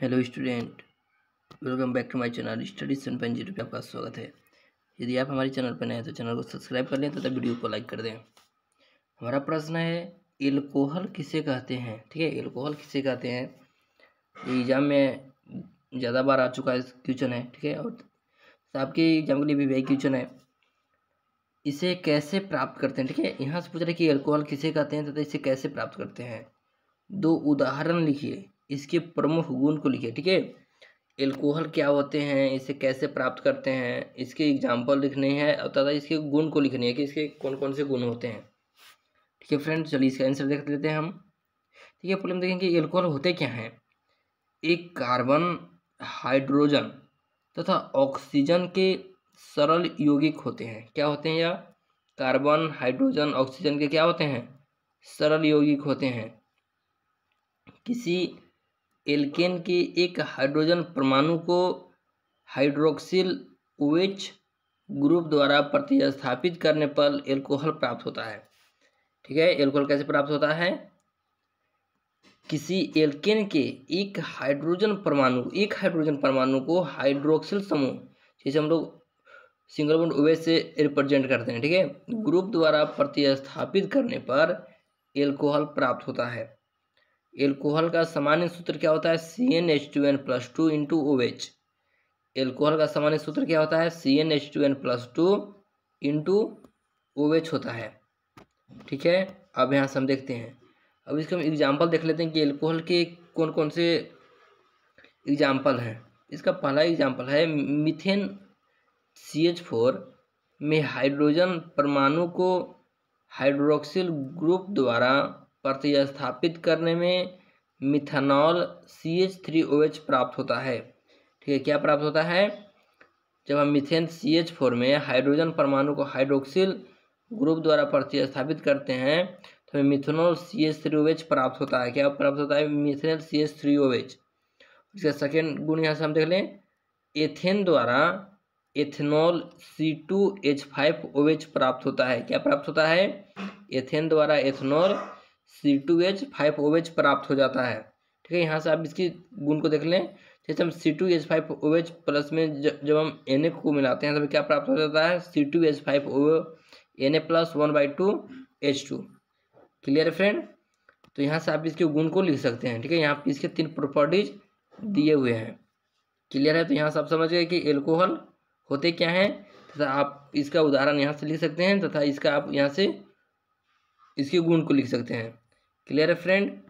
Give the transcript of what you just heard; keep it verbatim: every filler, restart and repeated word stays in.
Hello student, welcome back to my channel study seven point zero पे आपका स्वागत है। यदि आप हमारे चैनल पर नए हैं तो चैनल को सब्सक्राइब कर लें तथा वीडियो को लाइक कर दें। हमारा प्रश्न है एल्कोहल किसे कहते हैं। ठीक है, एल्कोहल किसे कहते हैं, एग्जाम में ज़्यादा बार आ चुका है क्वेश्चन है। ठीक है, और आपके एग्जाम के लिए भी वही क्वेश्चन है, इसे कैसे प्राप्त करते हैं। ठीक है, यहाँ से पूछ रहे हैं कि एल्कोहल किसे कहते हैं तथा इसे कैसे प्राप्त करते हैं। दो उदाहरण लिखिए, इसके प्रमुख गुण को लिखिए। ठीक है, एल्कोहल क्या होते हैं, इसे कैसे प्राप्त करते हैं, इसके एग्जाम्पल लिखने हैं और तथा इसके गुण को लिखने हैं कि इसके कौन कौन से गुण होते हैं। ठीक है फ्रेंड्स, चलिए इसका आंसर देख लेते हैं हम। ठीक है, पहले हम देखेंगे एल्कोहल होते क्या हैं। एक कार्बन, हाइड्रोजन तथा ऑक्सीजन के सरल यौगिक होते हैं। क्या होते हैं, या कार्बन, हाइड्रोजन, ऑक्सीजन के क्या होते हैं, सरल यौगिक होते हैं। किसी एल्केन के एक हाइड्रोजन परमाणु को हाइड्रोक्सिल ओएच ग्रुप द्वारा प्रतिस्थापित करने पर एल्कोहल प्राप्त होता है। ठीक है, एल्कोहल कैसे प्राप्त होता है, किसी एल्केन के एक हाइड्रोजन परमाणु एक हाइड्रोजन परमाणु को हाइड्रोक्सिल समूह, जिसे हम लोग सिंगल बॉन्ड ओएच से रिप्रेजेंट करते हैं, ठीक है, ग्रुप द्वारा प्रतिस्थापित करने पर एल्कोहल प्राप्त होता है। एल्कोहल का सामान्य सूत्र क्या होता है, C N H two N plus two into O H. एल्कोहल का सामान्य सूत्र क्या होता है, C N H two N plus two into O H होता है। ठीक है, अब यहाँ से हम देखते हैं, अब इसका हम एग्जाम्पल देख लेते हैं कि एल्कोहल के कौन कौन से एग्जाम्पल हैं। इसका पहला एग्जाम्पल है मिथेन सी एच फोर में हाइड्रोजन परमाणु को हाइड्रोक्सिल ग्रुप द्वारा प्रतिस्थापित करने में methanol C H three O H प्राप्त होता है। ठीक है, क्या प्राप्त होता है, जब हम मिथेन सी एच फोर में हाइड्रोजन परमाणु को हाइड्रोक्सिल ग्रुप द्वारा प्रतिस्थापित करते हैं तो methanol C H three O H प्राप्त होता है। क्या प्राप्त होता है, methane C H three O H. इसका सेकेंड गुण यहाँ से हम देख लें, एथेन द्वारा ethanol C two H five O H प्राप्त होता है। क्या प्राप्त होता है, एथेन द्वारा ethanol C two H five O H प्राप्त हो जाता है। ठीक है, यहाँ से आप इसकी गुण को देख लें, जैसे हम C two H five O H plus में जब जब हम एन ए को मिलाते हैं तब तो क्या प्राप्त हो जाता है, C two H five O N A plus one by two H two. Clear है फ्रेंड, तो यहाँ से आप इसके गुण को लिख सकते हैं। ठीक है, यहाँ पर इसके तीन प्रॉपर्टीज दिए हुए हैं। क्लियर है, तो यहाँ से आप समझ गए कि एल्कोहल होते क्या हैं तथा आप इसका उदाहरण यहाँ से लिख सकते हैं तथा इसका आप यहाँ से इसके गुण को लिख सकते हैं। क्लियर है फ्रेंड।